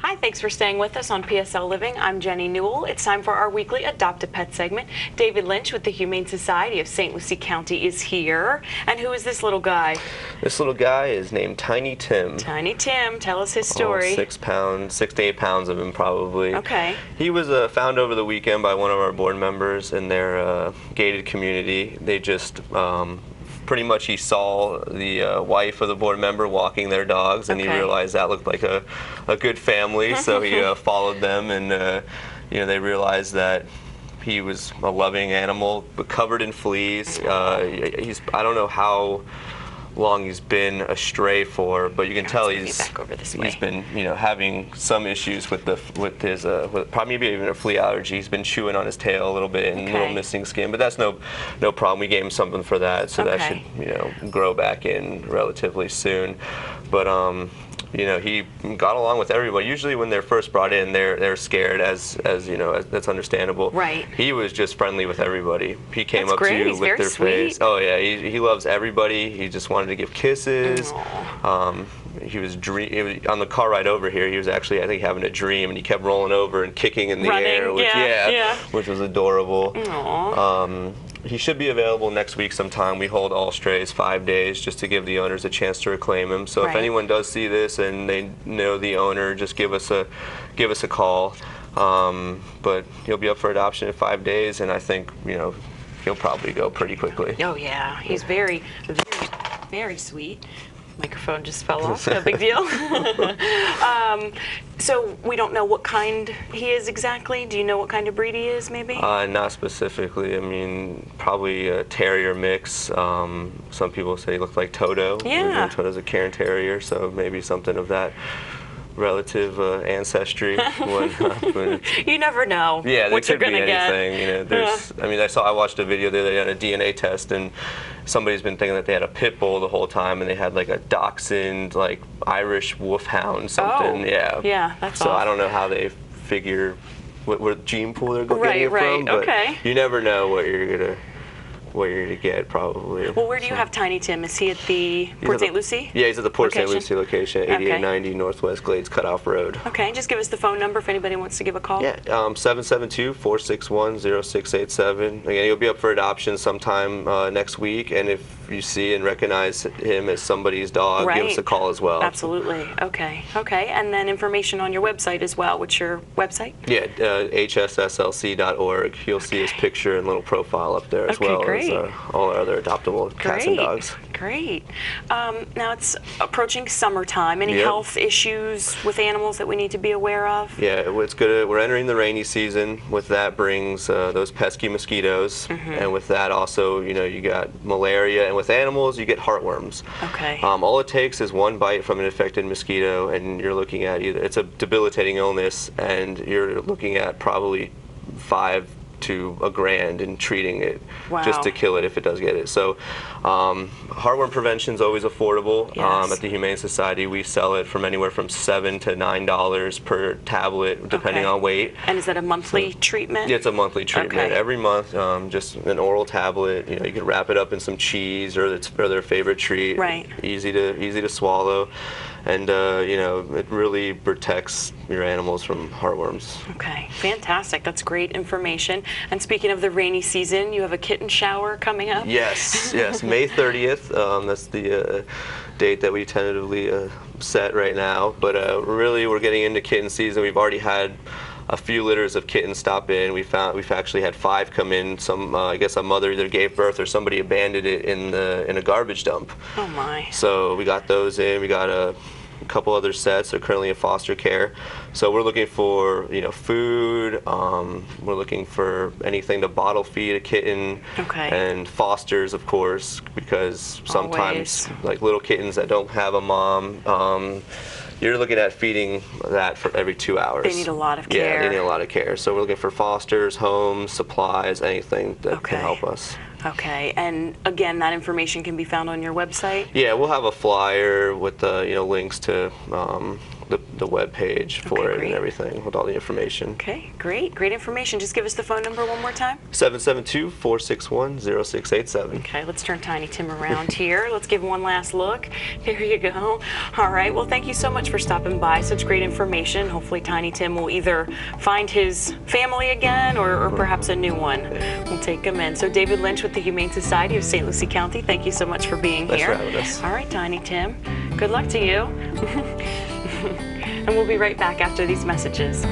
Hi, thanks for staying with us on PSL Living. I'm Jenny Newell. It's time for our weekly Adopt a Pet segment. David Lynch with the Humane Society of St. Lucie County is here. And who is this little guy? This little guy is named Tiny Tim. Tiny Tim, tell us his story. 6 pounds, 6 to 8 pounds of him probably. Okay. He was found over the weekend by one of our board members in their gated community. They just pretty much he saw the wife of the board member walking their dogs, and he realized that looked like a good family, so he followed them, and you know, they realized that he was a loving animal, but covered in fleas. I don't know how long he's been astray for, but you can tell he's been, you know, having some issues with probably even a flea allergy. He's been chewing on his tail a little bit and little missing skin, but that's no problem. We gave him something for that, so that should, you know, grow back in relatively soon. But you know, he got along with everybody. Usually when they're first brought in, they're scared, as you know, that's understandable. Right. He was just friendly with everybody. He came up to you, licked their face. Oh yeah, he loves everybody. He just wanted to give kisses. On the car ride over here, he was actually, I think, having a dream, and he kept rolling over and kicking in the air, which, which was adorable. Aww. He should be available next week sometime. We hold all strays 5 days just to give the owners a chance to reclaim him. So if anyone does see this and they know the owner, just give us a call. But he'll be up for adoption in 5 days, and I think, you know, he'll probably go pretty quickly. Oh yeah, he's very, very, very sweet. Microphone just fell off, no big deal. So we don't know what kind he is exactly. Do you know what kind of breed he is, maybe? Not specifically. I mean, probably a terrier mix. Some people say he looked like Toto. Yeah. And Toto's a Cairn Terrier, so maybe something of that relative ancestry. You never know. Yeah, there could be anything. You know, there's, I mean, I watched a video the other day on a DNA test, and somebody's been thinking that they had a pit bull the whole time, and they had like a dachshund, like Irish wolfhound, something. Oh, yeah. Yeah, that's awesome. So I don't know how they figure what gene pool they're getting it from, but you never know what you're gonna get, probably. Well, where do you have Tiny Tim? Is he at the Port St. Lucie? Yeah, he's at the Port St. Lucie location, 8890 Northwest Glades Cutoff Road. Okay, just give us the phone number if anybody wants to give a call. Yeah, 772-461-0687. Again, he'll be up for adoption sometime next week, and if you see and recognize him as somebody's dog, give us a call as well. Absolutely. Okay, okay. And then information on your website as well. What's your website? Yeah, hsslc.org. You'll see his picture and little profile up there as well. Great. All our other adoptable cats and dogs. Great. Now it's approaching summertime. Any health issues with animals that we need to be aware of? Yeah, it's good. We're entering the rainy season. With that brings those pesky mosquitoes, and with that also, you know, you got malaria, and with animals you get heartworms. Okay. All it takes is one bite from an infected mosquito, and you're looking at it's a debilitating illness, and you're looking at probably $5,000 to $1,000 in treating it just to kill it if it does get it. So heartworm prevention is always affordable. At the Humane Society, we sell it from anywhere from $7 to $9 per tablet, depending on weight. And is that a monthly treatment? Yeah, it's a monthly treatment. Every month, just an oral tablet. You know, you can wrap it up in some cheese or their favorite treat. Right. Easy to swallow. And, you know, it really protects your animals from heartworms. Okay, fantastic. That's great information. And speaking of the rainy season, you have a kitten shower coming up? Yes, yes. May 30th. That's the date that we tentatively set right now. But really, we're getting into kitten season. We've already had a few litters of kittens stop in. We've actually had 5 come in. Some I guess a mother either gave birth or somebody abandoned it in a garbage dump. Oh my! So we got those in. We got a couple other sets. They're currently in foster care. So we're looking for, you know, food. We're looking for anything to bottle feed a kitten. Okay. And fosters, of course, because sometimes like little kittens that don't have a mom. You're looking at feeding that for every 2 hours. They need a lot of care. Yeah, they need a lot of care. So we're looking for fosters, homes, supplies, anything that can help us. Okay, and again, that information can be found on your website? Yeah, we'll have a flyer with the, you know, links to the web page for it and everything with all the information. Okay, great, great information. Just give us the phone number one more time. 772-461-0687. Okay, let's turn Tiny Tim around here. Let's give him one last look. There you go. All right, well, thank you so much for stopping by. Such great information. Hopefully Tiny Tim will either find his family again or perhaps a new one. We'll take him in. So David Lynch with the Humane Society of St. Lucie County, thank you so much for being here. Thanks for having us. All right, Tiny Tim, good luck to you. And we'll be right back after these messages.